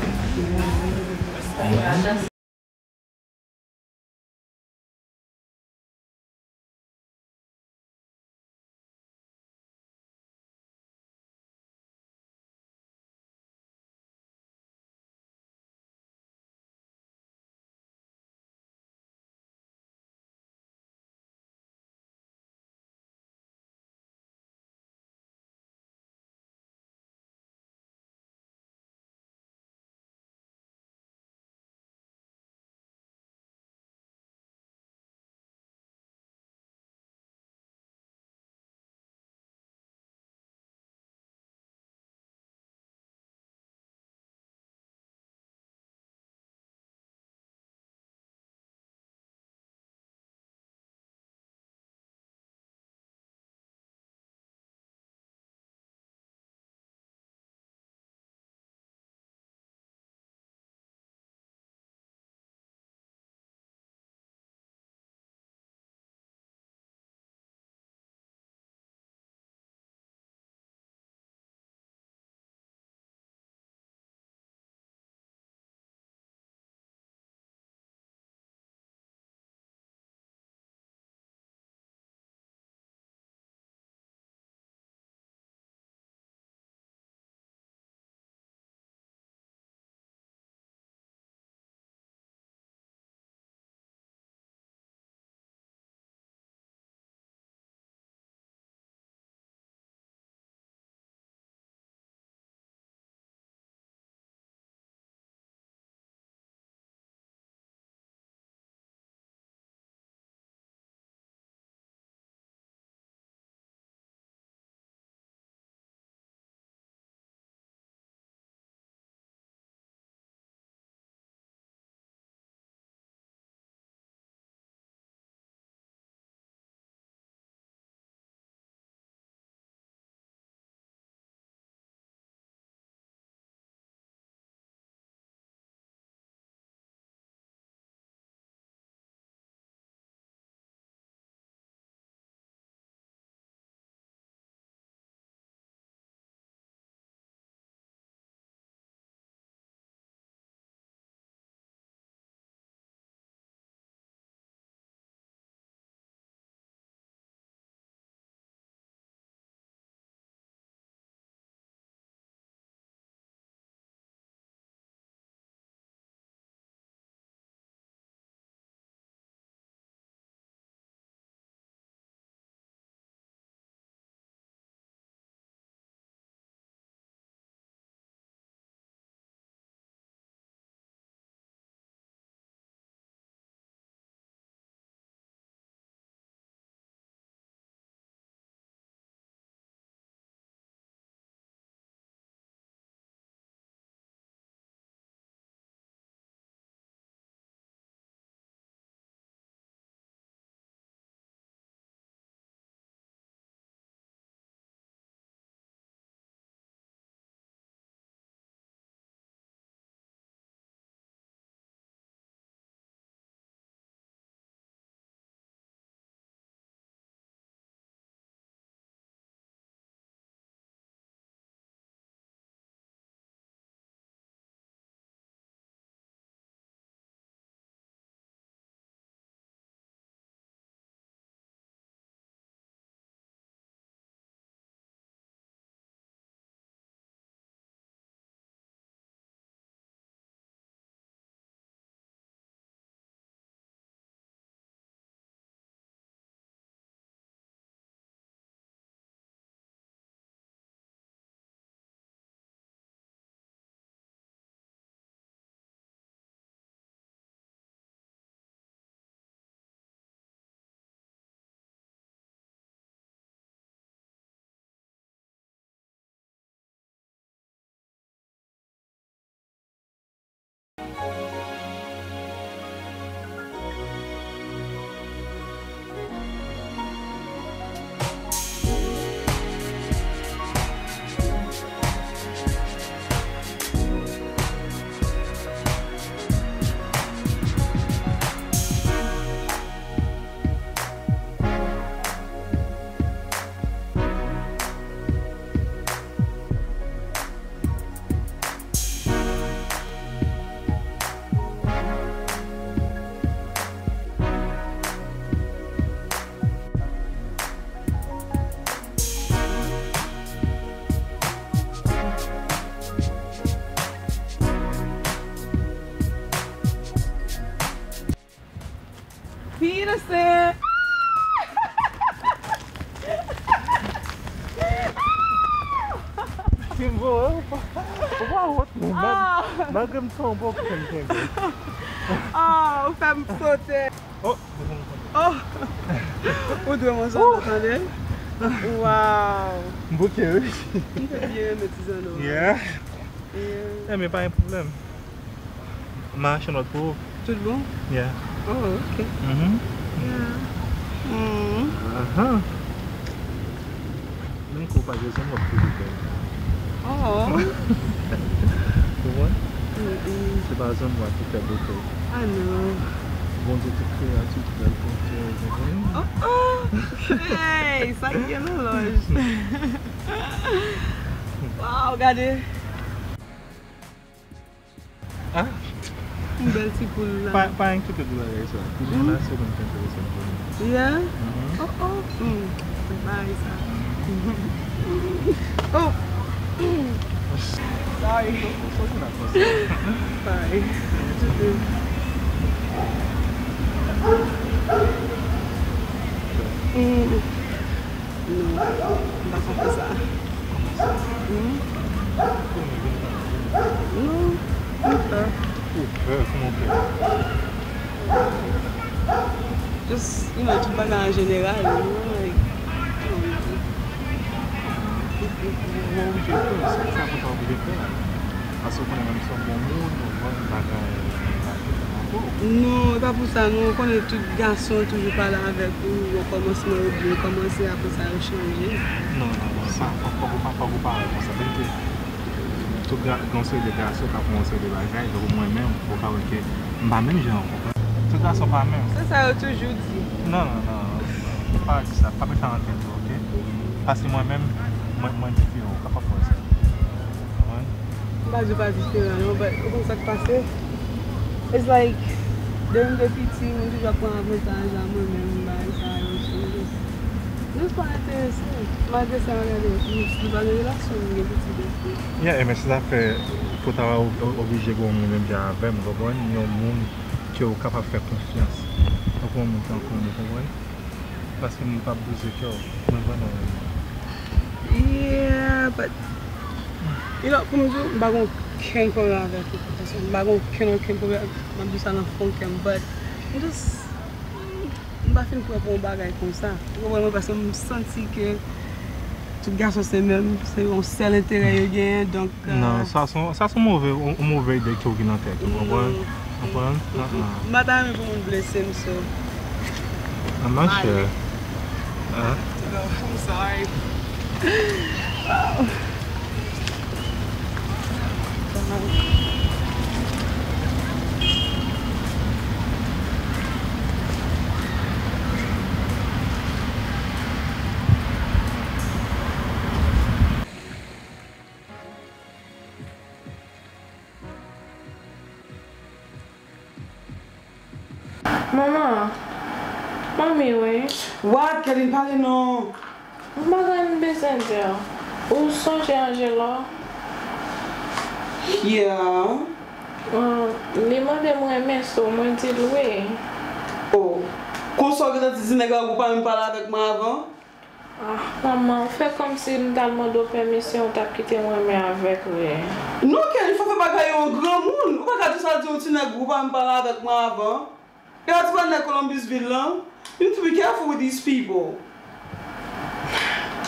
femme sautée. Oh, oh. On doit oh. Wow. Bien, yeah. Yeah, mais pas un problème. Marche notre pauvre. Tout bon? Yeah. Oh, ok. Mm-hmm. Yeah. Mm. Uh-huh. Oh. Tu vois? C'est pas besoin de moi tout à l'heure. Ah non. Bon Dieu, tu crées à tout le monde. Oh oh! Hey! Ça y est, l'horloge. Wow, regardez. Hein? Une belle petite poule là. Pas un petit peu de la raison. Toujours là, c'est comme ça. Yeah? Oh oh! C'est pas ça. Oh! Sorry. Sorry. Just, you know, tout bagage en général, you know, like, non, pas pour ça, nous on connaît tous les garçons, toujours pas là avec nous, on commence à commencer après ça à changer. Non, non, ça, pas ça veut dire que tout garçon et les garçons qui ont commencé des bagages, donc moi-même, on ne peut pas dire que pas même genre. Tout garçon pas même. Ça, ça a toujours dit. Non, non, non, pas ça, pas mettre en tête, ok? Parce que moi-même, moi je suis capable de faire ça. Je ne pas différent, mais comment ça se passe? It's like, during the teaching, on doit prendre avantage à moi-même, bah, ça, nous, c'est pas intéressant. Malgré ça, on va aller là sur les petits défis. Oui, mais ça fait, pour t'avoir obligé de moi-même, j'ai un verre, mon gars, il y a un monde qui est capable de faire confiance. Donc, on monte encore, on comprend? Parce que nous pas besoin de cœur, on va dans le monde. Yeah, but... You know, comme je dis, bagon can't go around that person. Bagon can't go around. I'm just on a phone cam, but I'm just. I'm not feeling proper about guy comme ça. You know, because I'm senti que tout garçon c'est même c'est on sait l'intérêt gain, donc. Non, ça sont mauvais idées qui ont dans tête. Tu comprends? Madame, vous me blessez, so. I'm not sure. Huh? I'm sorry. Wow. Mama, mommy, wait. What? Can you party now? I'm not going to be sent there. Who's such Angela? Yeah. Demandez-moi un message, moi je dis oui. Oh. Qu'on soit que tu dis nègre ou pas me parler avec moi avant? Ah, maman, fais comme si nous t'allons demander permission, t'as quitté moi mais avec oui. Non, qu'elle faut faire bagaille au grand monde. Pourquoi tu as dit au petit nègre ou pas me parler avec moi avant? Regarde tu vas dans Columbusville là. You need to be careful with these people.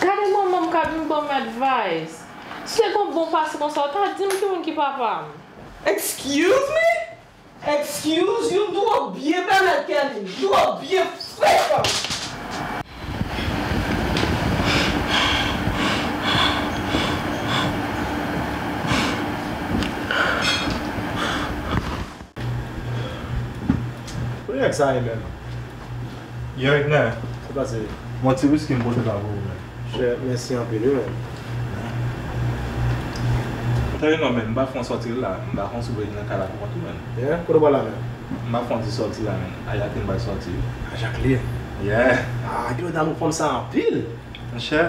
Garde moi maman, garde moi bonne advice. C'est comme bon passé comme ça, t'as dit que mon qui papa. Excuse me? Excuse you, tu as bien fait Kelly. Tu as bien fait ça. Pourquoi est-ce que ça est même? Y'a rien là. C'est passé. Moi tu veux ce qui me porte dans vous. Merci un peu lui même. Non mais m'a font sortir là, m'a font soulever dans cala pour tout même. Yeah, quoi là même. M'a font sortir là même. Ayat ne va sortir. À Jacqueline. Yeah. Ah, tu dois nous prendre ça en pile. Mon cher,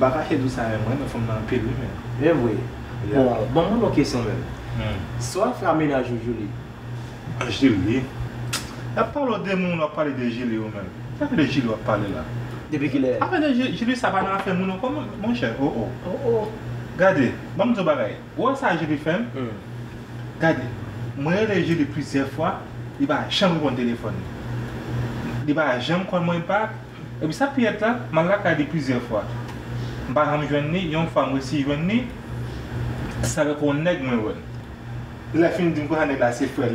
m'a pas fait tout ça moi, mais faut en pile lui même. Eh oui. Bon, mon question même. Soit faire ménage aujourd'hui. Julie. Là parle de mon, on parle de Julie même. Ça que Julie va parler là. Depuis qu'il est. Ah mais Julie ça va dans faire mon comment mon cher. Oh oh. Oh oh. Regardez, je vais vous dire, où ça je l'ai fait? Regardez, moi je l'ai plusieurs fois, il va jamais prendre le téléphone. Il va jamais prendre mon impact. Et puis ça peut être là, je l'ai dit plusieurs fois. Je ne vais pas me joindre, une femme aussi joindre, ça va qu'on nègre moi. La fin d'une fois, on est là, c'est frère.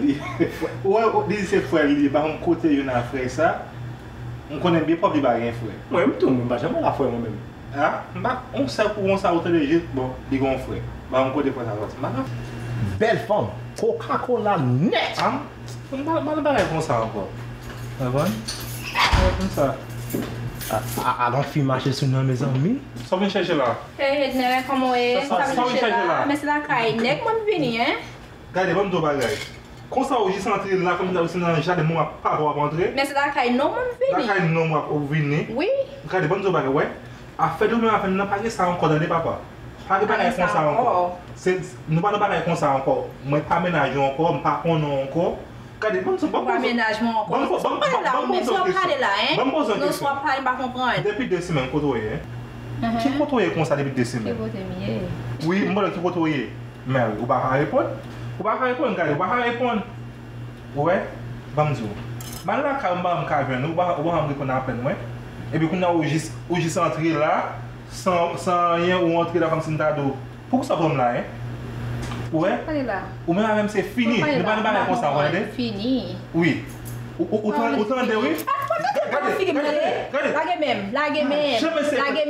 Ouais, c'est frère, par un côté, il y a un frère ça. On connaît bien pas les barrières, frère. Oui, tout le monde, jamais la frère moi-même. Ah, on sait qu'on s'est autorisé, bon, les grands frères. Bah, on connaît pas ça, c'est belle femme, Coca-Cola net. Ah, on ne va pas répondre ça encore. Ah bon? Comme ça. Alors, tu marches sur nos mes amis. Ça va chercher là. Hey, Edna, comment est-ce? Ça va chercher là. Mais c'est la caille, nest moi je viens, hein? Regardez, bon, deux bagages. Quand ça vous sentez là, comme ça vous dans le jardin, moi, pas avoir rentré. Mais c'est la caille, non, mon vini. La caille, non, moi, vous venez. Oui. Regardez, bon, deux bagages, ouais. Affaire de même, affaire de même, pas que ça encore, dans les papas. Pas que pas qu'on ça encore. Nous pas qu'on ça encore. Moi, pas ménager encore, pas qu'on a encore. Regardez, bon, c'est pas bon. Aménagement encore. Bon, bon, bon, bon, là, hein. Bon, bon, bon, bon, pas comprendre. Depuis 2 semaines, côtoyer, hein. Qui côtoyer comme ça depuis 2 semaines? Oui, moi, qui côtoyer. Mais vous pas répondre. Vous ne pouvez pas répondre, vous ne pouvez pas répondre. Oui, bonjour. Je ne sais pas si vous avez appelé. Et puis, vous êtes entré là, sans rien, ou entré là comme si vous avez dit. Pourquoi ça vous là? Oui. Ou même c'est fini. Ne pas répondre ça, vous avez fini. Oui. Autant de oui. Regardez, finalement, comme ça, fini. Monsieur,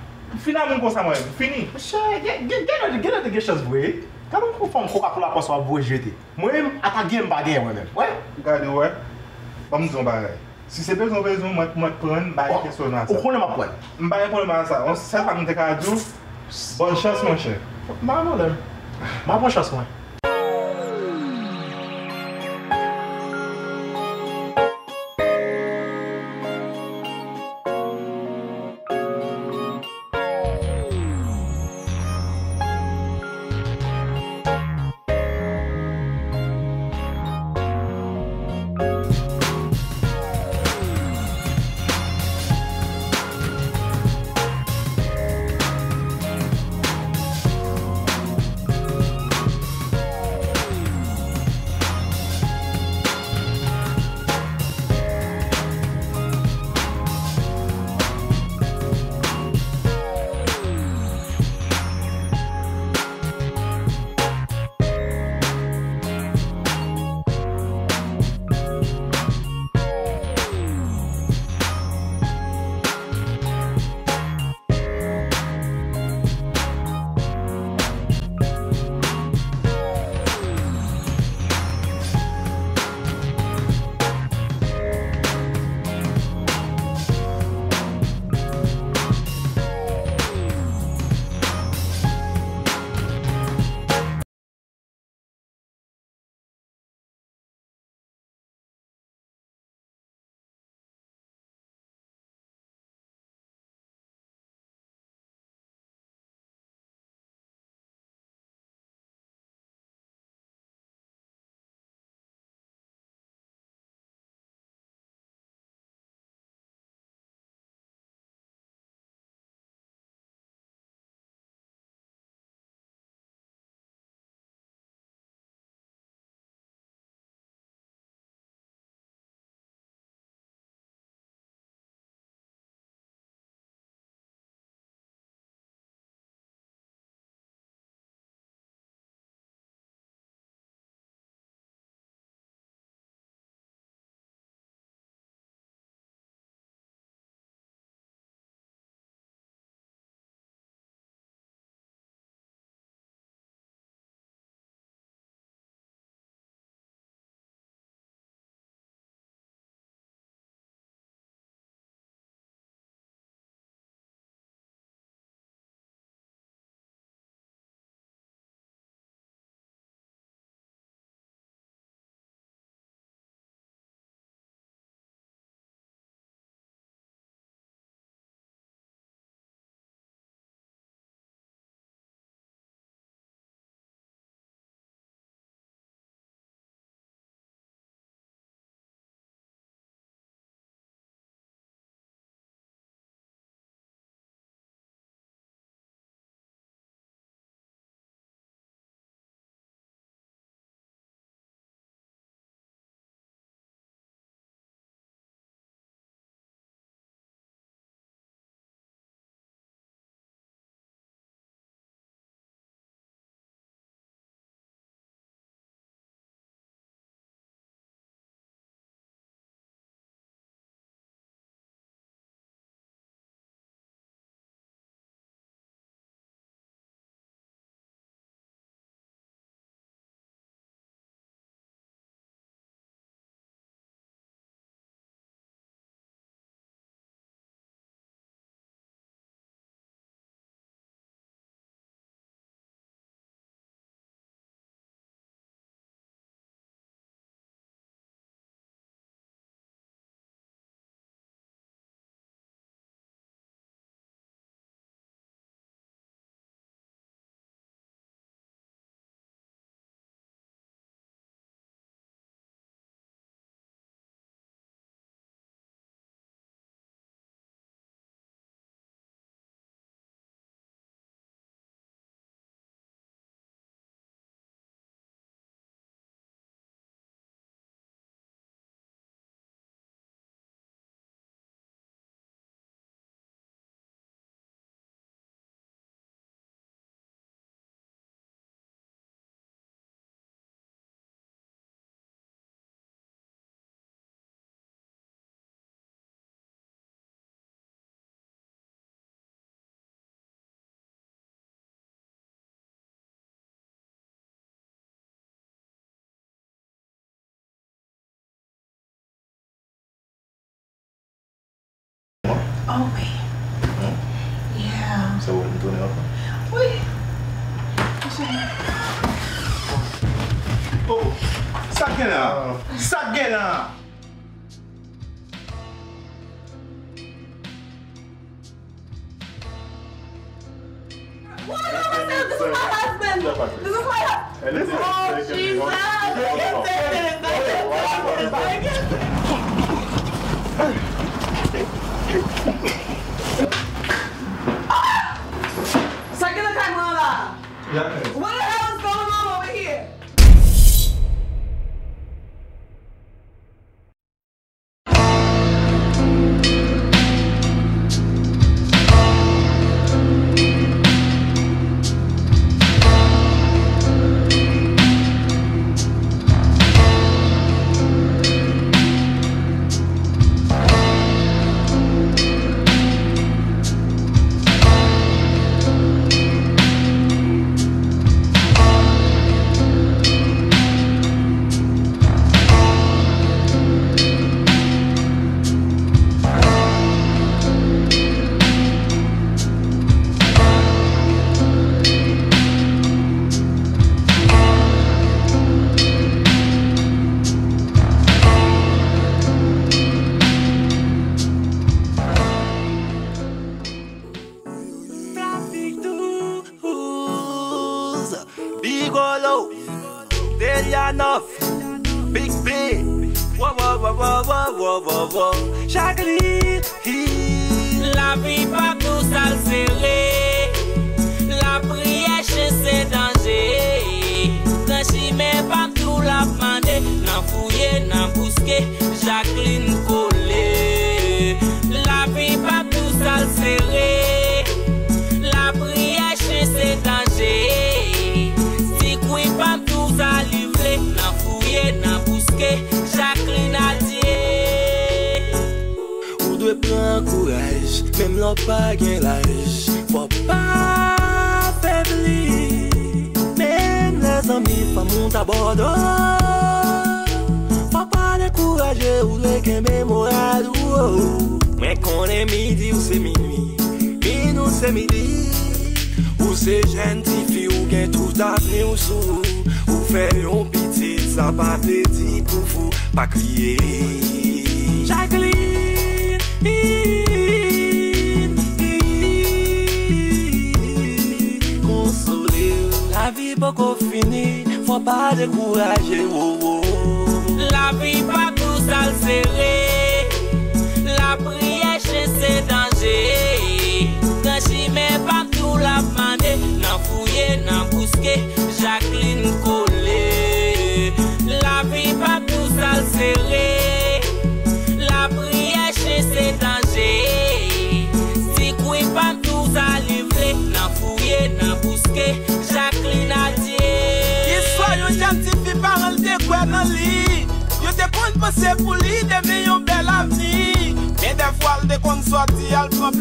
qu'est-ce que chose bouée? Quand on fait un Coca-Cola pour soi bouée jeter, moi-même, attaquer un baguette moi-même. Ouais. Regardez, ouais. Pas besoin baguette. Si c'est besoin moi prendre baguette personnelle. On connaît ma poêle. Baguette pour moi ça. On sait pas me te cadeau. Bonne chance mon cher. Maman là. Ma bonne chance moi. Oh, wait. Hmm? Yeah. So what are we doing to help him? Wait. Oh, suck it up. Suck it up. What the hell is going on over here?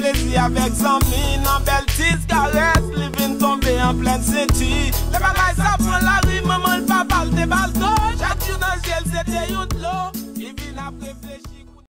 Plaisir avec Zami, nan bel tis, caresse, livin tombe en pleine city.